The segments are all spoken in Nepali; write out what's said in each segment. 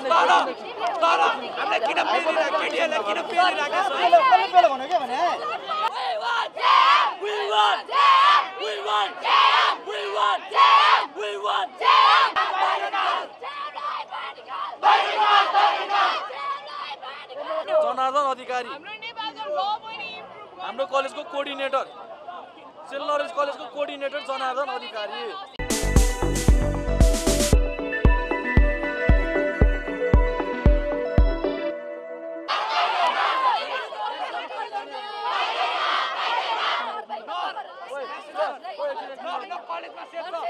Jonathan Adhikari, I'm the college coordinator. Still Lawrence College coordinator Jonathan Adhikari. Shut up!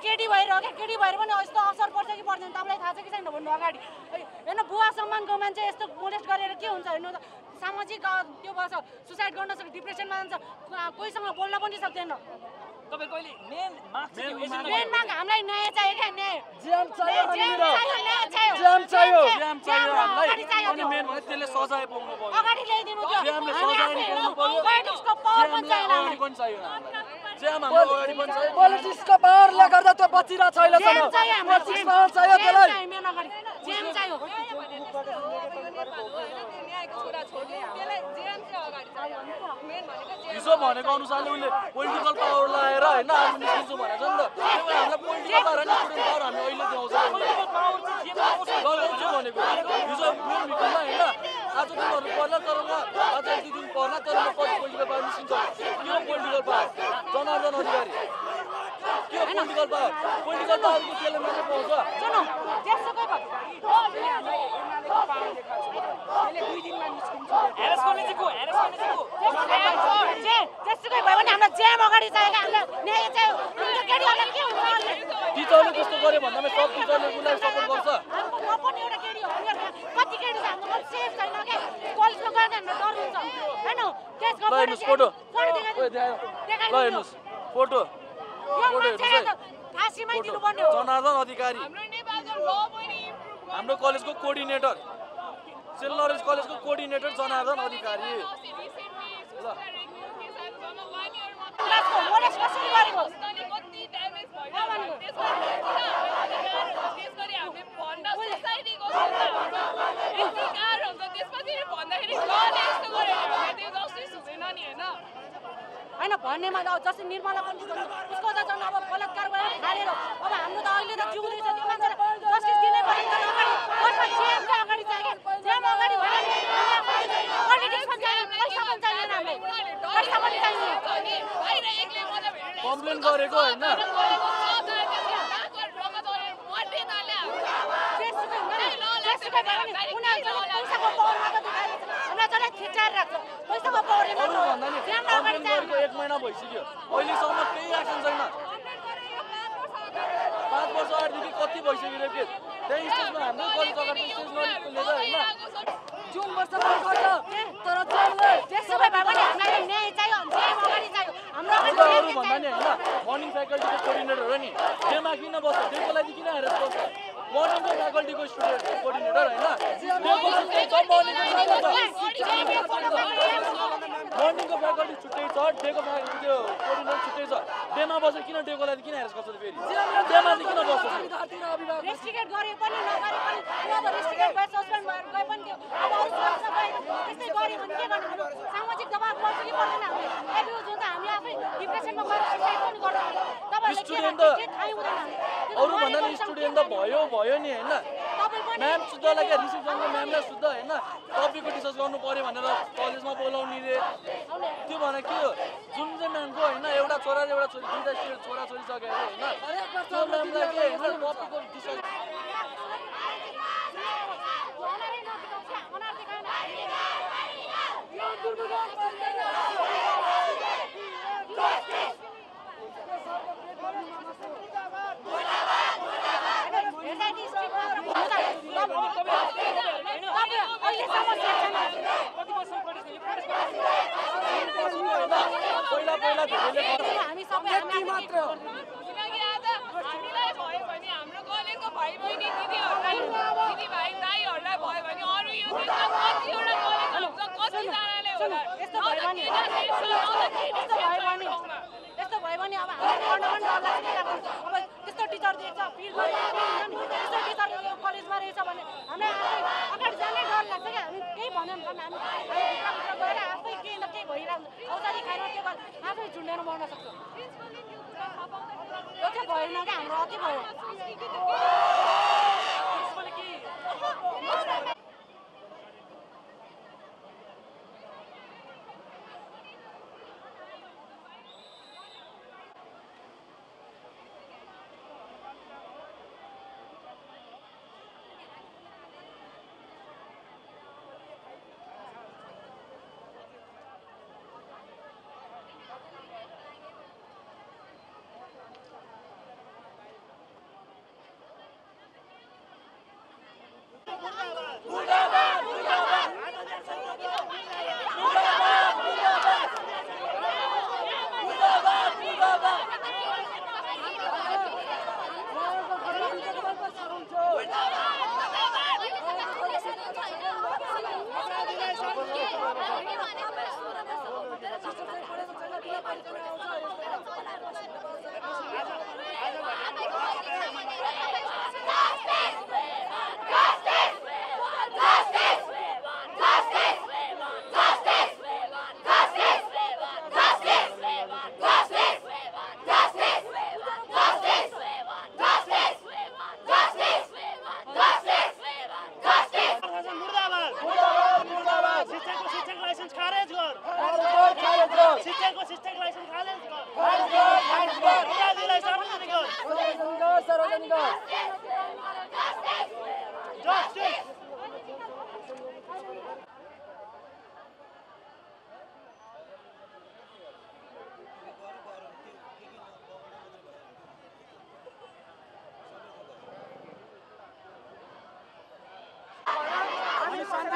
केटी भएर पनि यस्तो असर पर्छ कि पर्दैन तपाईलाई थाहा छ कि छैन भन्नु अगाडि हैन बुवा सम्मानको मान्छे यस्तो मोलेस्ट गरेर के हुन्छ हैन सामाजिक त्यो भन्छ सुसाइड गर्न सक्छ डिप्रेसनमा जान्छ कोहीसँग बोल्न पनि सक्दैन तपाई कहिले मेन माग हामीलाई न्याय चाहियो के न्याय जेल चाहियो जेल चाहियो हामीलाई मेन भने त्यसले सजाय पाउनु पर्यो अगाडि ल्याइदिनु त्यो हामीले सजाय निकाल्नु पर्यो पोलिटिक्सको पावर पनि चाहियो हामीलाई पनि चाहियो पोलिटिक्सको पावरले गर्दा त्यो बचिरा छैन पोलिटिक्स पावर चाहियो त्यसलाई मेन अगाडि जेल चाहियो न्यायको कुरा छोड्ने त्यसलाई जेल चाहिँ अगाडि चाहियो मेन भनेको जेल हिजो भनेको अनुसारले उले पोलिटिकल पावर लाएर हैन आज निस्किन्छु भनेछ नि त त्यसले हामीलाई पोलिटिकल पावर अनि कुनै पावर हामी अहिले दिउँछ पोलिटिकल पावर चाहिँ जे पाउँछ भनेको हिजो मेन मिटिङमा हैन आज तिमीहरु पर्ला तर आज यति दिन पर्ला तर म पछि पोलिटिकल पावर निस्किन्छ यो पोलिटिकल पावर जनार्दन अधिकारी के पोलिटिकल पावरको त्यसले मात्र पाउँछ जन त्यसको त्यसले दुई दिनमा निस्किन्छ हेरेस गर्ने चाहिँ को हेरेस गर्ने चाहिँ को त्यसको भयो भने हामीलाई जेम अगाडि चाहिएको गरे भन्दामै सब गर्ने उलाई सपोर्ट गर्छ हाम्रो म पनि एउटा केडी हो कति केडी छ हाम्रो कति सेफ छैन के कलेजमा गएर हाम्रो डर हुन्छ हैन त्यस गएर फोटो देखाइदिनुस् फोटो फाँसीमै दिनुपर्ने हो जनार्दन अधिकारी हाम्रो नेपाल जन ल पनि इम्प्रुभ हाम्रो कलेजको कोर्डिनेटर सेन्ट लरेन्स कलेजको कोर्डिनेटर जनार्दन अधिकारी हैन भन्नेमा जसरी निर्मला पनि उसको त झन् अब बलात्कार गरेर खारेर अब हाम्रो त अहिले त जिउँदै छ त्यो मान्छे जस्टिस दिनै पर्छ अगाडि कसले जेम चाहिँ अगाडि जागे जेम अगाडि भएन पोलिटिक्स पनि छैन पैसा पनि छैन हामीले पैसा पनि छैन हैन एकले म त कम्प्लेन गरेको हैन एक महीना भइसक्यो अहिलेसम्म केही एक्सन छैन ५ वर्ष अगाडिदेखि कति भइसक्यो के त्यही स्टेजमा हाम्रो गल्ती गरेको स्टेजमा लिएर हैन जुन वर्ष पनि गर्छ तर चाहिँ त्यसै भए पनि हामीलाई न्याय चाहियो न्याय अगाडि चाहियो हाम्रो अगाडि भन्दा नि हैन मर्निङ फ्याकल्टीको कोर्डिनेटर हो नि जेमा किन बस्छ त्यसको लागि किन हेरेर बस्छ मर्निङ फ्याकल्टीको स्टुडेन्ट कोर्डिनेटर हैन त्यसको चाहिँ मर्निङ मर्निङको फ्याकल्टी छुट्टै छ डेको त्यो कोर्डिनेटर छुट्टै छ डेमा बसेर किन डेको लागि किन हेरेस गर्छ फेरि डेमा चाहिँ किन बस्छ विद्यार्थी र अभिभावक रेस्ट्रिक्ट गरे पनि नगरे पनि अब रेस्ट्रिक्ट भए सस्पेन्ड भएर गए पनि त्यो अब अरु सुरक्षा भएन त्यस्तै गरे भने के गर्नु सामाजिक दबाब पर्छ कि पर्दैन हामीले एब्युज हुन्छ हामी आफै डिप्रेसनमा गएर सुसाइड पनि गर्छ तपाईहरुले के गर्नु के थाहै हुँदैन अरु भन्दा नि स्टुडेन्ट त भयो नि हैन म्याम शुद्ध लाग्यो रिसिभ गर्ने म्यामलाई शुद्ध हैन टपिकको डिस्कस गर्नु पर्यो भनेर कलेजमा बोलाउनु नि त्यो भने के हो जुन चाहिँ म्यामको हैन एउटा छोरा र एउटा छोरी दुईटा छोरा छोरी सकेर हैन हरेक वर्ष म्यामलाई के हैन टपिकको डिस्कस हामी सबै हामी मात्र हो किनकि आज हामीलाई भयो भने हाम्रो कलेजको भाइ बहिनी दिदीहरुलाई दिदी भाइ दाइहरुलाई भयो भने अरु यो दिनमा कतिवटा कलेज हुन्छ कति जनाले होला यस्तो भयो भने अब हामी गर्न पनि डर लाग्छ अब त्यस्तो टीचर देख्छ फिल्डमा त्यस्तो टीचर कलेजमा रहेछ भने हामी अगाडि जानै डर लाग्छ के हामी केही भन्दैन हामी भित्र गएर आफै केही न केही भइरान्छ औषधि खाएर के गर्छ आफै झुन्डेर मर्न सक्छ यो चाहिँ भएन के हाम्रो अति भयो त्यसले के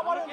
तर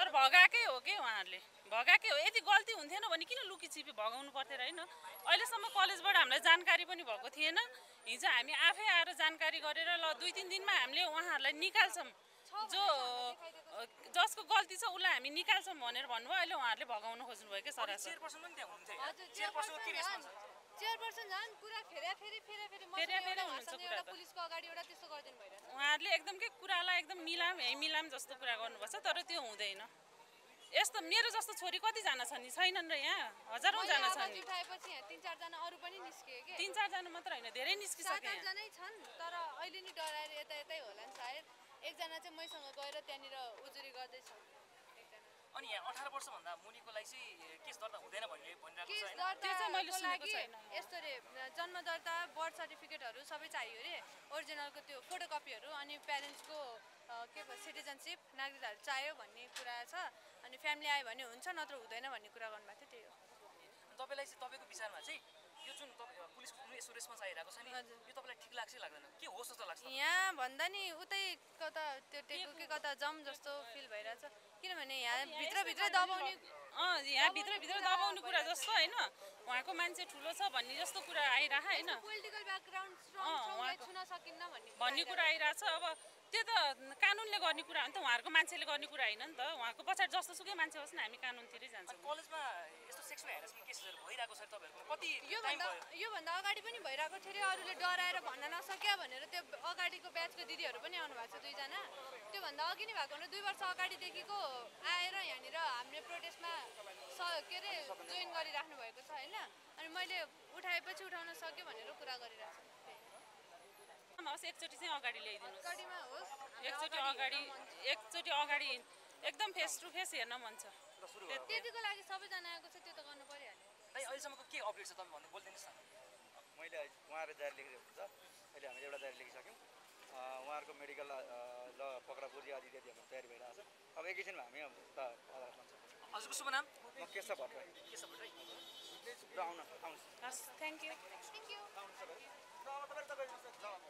तर भगाकै हो कि उहाँहरूले भगाकै हो। यति गल्ती हुन्थेन भने किन लुकी छिपी भगाउनु पर्थ्यो र हैन? अहिलेसम्म कलेजबाट हामीलाई जानकारी पनि भएको थिएन। हिजो हामी आफै आएर जानकारी गरेर ल 2-3 दिनमा हामीले उहाँहरूलाई निकाल्छौं, जो जसको गल्ती छ उलाई हामी निकाल्छौं भनेर भन्नुभयो। अहिले उहाँहरूले भगाउन खोज्नु भयो के सर? चेयरपर्सन पनि त्यहाँ हुनुहुन्थ्यो। हजुर, चेयरपर्सनको के रेस्पोन्स? चेयरपर्सन जान कुरा फेरा फेरि हुन्छ। एउटा पुलिसको अगाडि एउटा त्यस्तो गर्दैन भइरहेछ। उहाँहरूले एकदम के कुरालाई एकदम मिलाम जस्तो कुरा गर्नुपर्छ, तर त्यो हुँदैन। यस्तो मेरो जस्तो छोरी कति जना छन् नि? छैनन् र यहाँ हजारौं जना छन्। उठाएपछि यहाँ 3-4 जना अरु पनि निस्किए के? 3-4 जना मात्र हैन, धेरै निस्किसके। 7-8 जनै छन्, तर अहिले नि डराएर यतै होला नि सायद। एकजना चाहिँ मसँग गएर त्यनीर उजुरी गर्दै छ। अनि यहाँ 18 वर्ष भन्दा मुनिको लागि चाहिँ केस दर्ता हुँदैन भन्ने भनिरहेको छ हैन? त्यो चाहिँ मैले सुनेको छैन। यस्तो रे जन्म दर्ता, बर्थ सर्टिफिकेटहरु सबै चाहियो रे, ओरिजिनलको त्यो फोटोकपीहरु, अनि प्यारेन्ट्सको के भन्छ सिटिजनशिप नागरिकताहरु चाहियो भन्ने कुरा छ। अनि फ्यामिली आए भने हुन्छ, नत्र हुँदैन भन्ने कुरा गर्नु भएको थियो। त्यही हो। तपाईलाई चाहिँ तपाईको विचारमा चाहिँ यो जुन पुलिस यसो रेस्पोन्स आइरहेको छ नि, यो तपाईलाई ठीक लाग्छ लाग्दैन? के हो जस्तो लाग्छ? यहाँ भन्दा नि उतै कता त्यो टेको के कता जम जस्तो फिल भइराछ। किनभने यहाँ भित्र दबाउने कुरा जस्तो हैन? उहाँको मान्छे ठुलो छ भन्ने जस्तो कुरा आइराछ हैन? पोलिटिकल ब्याकग्राउन्ड स्ट्रङ छौलाई छुन सकिन्न भन्ने कुरा आइराछ। अब त्यो त कानुनले गर्ने कुरा हो नि त, उहाँहरुको मान्छेले गर्ने कुरा हैन नि त। उहाँको पछाडी जस्तो सुकै मान्छे होस् न, हामी कानुनतिरै जान्छौं। कलेजमा यस्तो सेक्सुअल ह्यारासमेन्ट केसहरु भइराको छ तपाईहरुको कति टाइम भयो? यो भन्दा अगाडि पनि भइराको थियो रे। अरूले डराएर भन्न नसक्या भनेर त्यो अगाडिको ब्याचको दिदीहरु पनि आउनु भएको छ 2 जना। त्यो भन्दा अघि नै भएको हो। 2 वर्ष अगाडि देखिको आएर यहाँनिर हामीले प्रोटेस्टमा के रे जोइन गरिराख्नु भएको छ हैन? अनि मैले उठाएपछि उठाउन सक्यो भनेर कुरा गरिरहेछु। होस् एकचोटी चाहिँ अगाडि ल्याइदिनुस्। अगाडिमा होस् एकचोटी अगाडि एकदम फेस टु फेस हेर्न मन छ। त्यतिको लागि सबैजना आएको छ, त्यो त गर्नु परिहाल्यो। अहिले सम्मको के अपडेट छ तपाईँ भन्नु बोल्दिनुस् न। मैले उहाँहरु जारी लेखिरहेको हुन्छ। अहिले हामीले एउटा जारी लेखिसक्यौं। उहाँहरुको मेडिकल ल पक्रापुर्जी आदि दिएकोमा तयारी भइरहेछ। अब एकैछिनमा हामी उता आधार हुन्छ। हजुरको शुभ नाम? म केशव भट्टराई। केशव भट्टराई आउनुहोस्। हस्, thank you.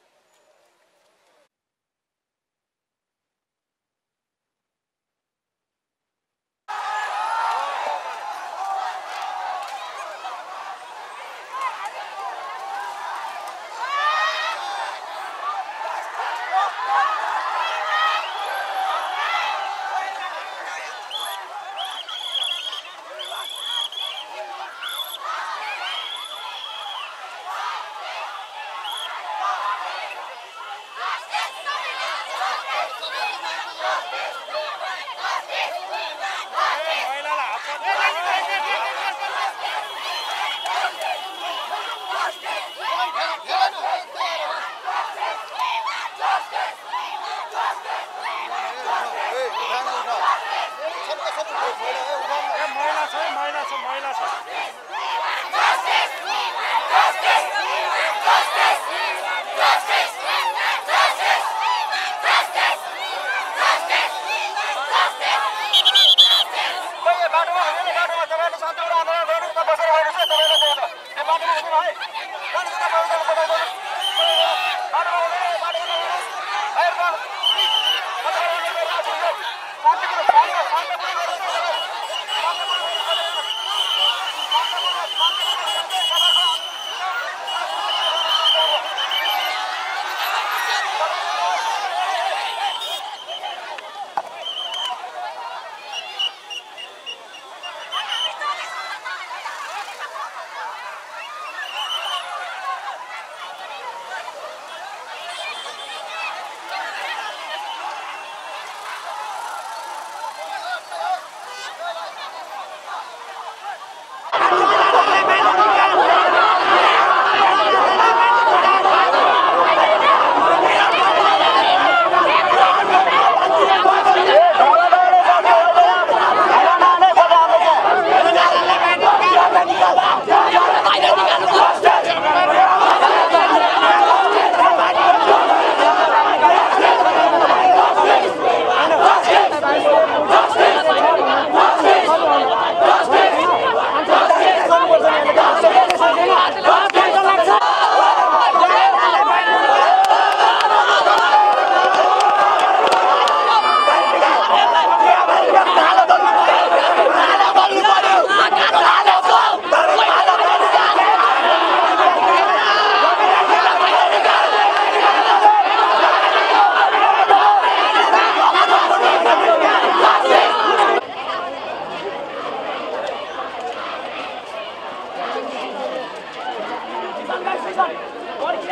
Jump!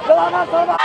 Jump! Jump!